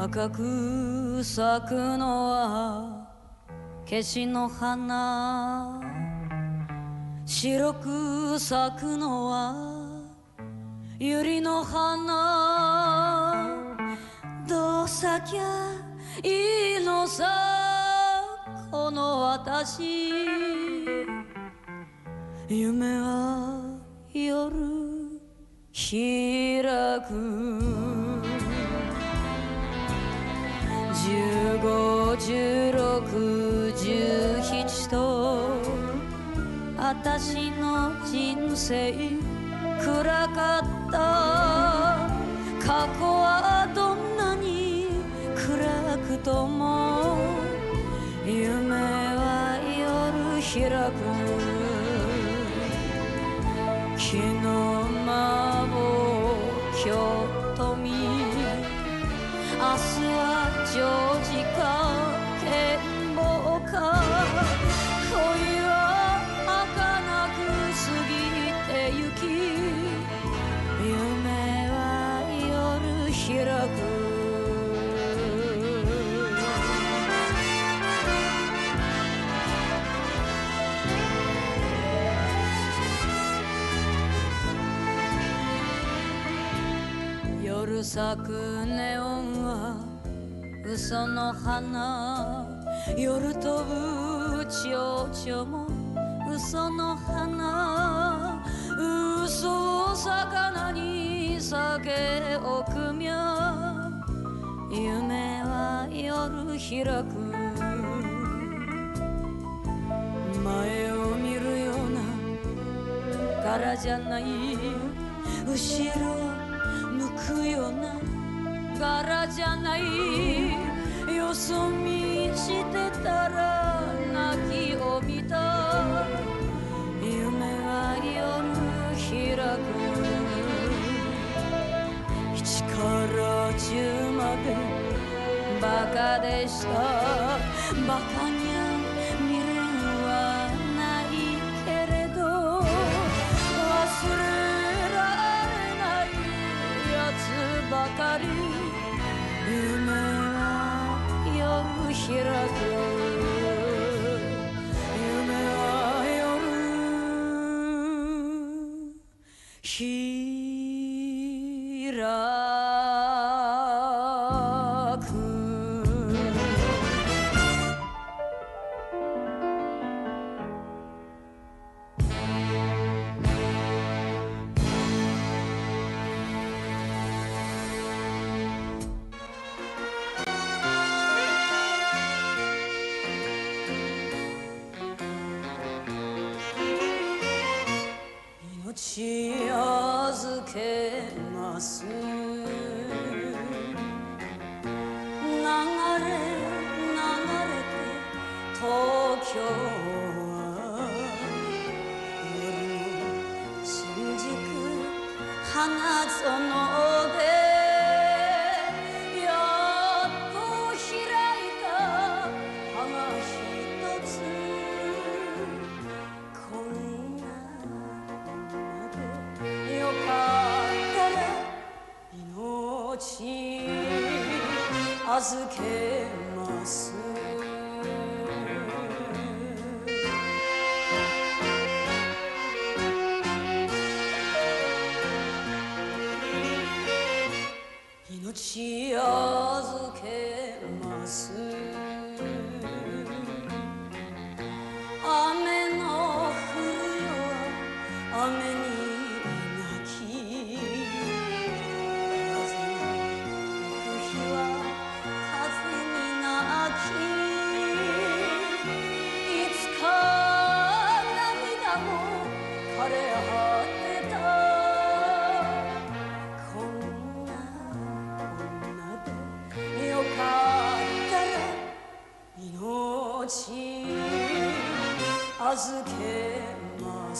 赤く咲くのはケシの花、白く咲くのはユリの花。どう咲きゃいいのさこの私。夢は夜開く。15、16、17と私の人生暗かった。過去はどんなに暗くとも夢は夜開く。昨日まぼ今日と見、明日はジョージかケンボウか。恋は儚く過ぎてゆき夢は夜開く。夜咲くネオンは嘘の花、夜飛ぶ蝶々も嘘の花。嘘を魚に酒を汲みゃ夢は夜開く。前を見るようなからじゃない、後ろ向くような柄じゃない。よそ見してたら泣きを見た夢は夜開く。1から10までバカでした。バカにゃ未練はないけれど忘ればかり夢は夜開く。夢は夜開く。預けます流れて東京は夜の新宿花園でやっと開いた花一つ。こんなのでよかった預けます。命預けます。雨の降るよ雨に枯れ果てた。こんなでよかったら命預けます。